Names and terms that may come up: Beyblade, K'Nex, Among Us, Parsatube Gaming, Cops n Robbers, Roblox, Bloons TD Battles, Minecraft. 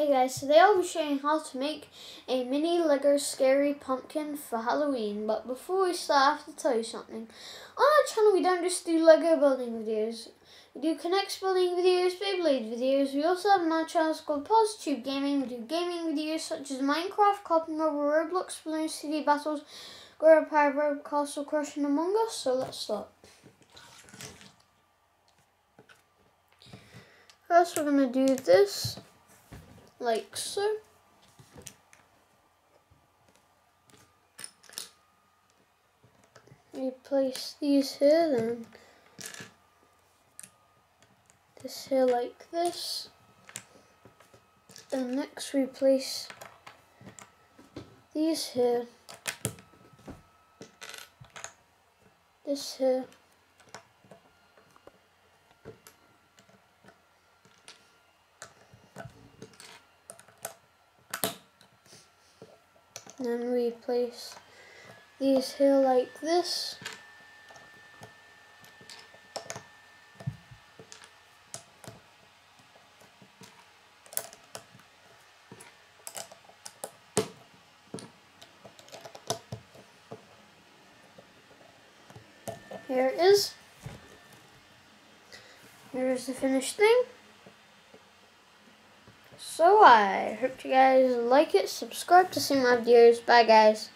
Hey guys, today I'll be showing how to make a mini Lego scary pumpkin for Halloween. But before we start, I have to tell you something. On our channel we don't just do Lego building videos. We do K'Nex building videos, Beyblade videos. We also have another channel called Parsatube Gaming. We do gaming videos such as Minecraft, Cops n Robbers, Roblox, Bloons TD Battles, Grow Up, Pirate, Castle Crush and Among Us. So let's start. First we're going to do this. Like so. You place these here, then this here like this. And next we place these here. This here. Then we place these here like this. Here it is. Here's the finished thing. So I hope you guys like it. Subscribe to see my videos. Bye guys.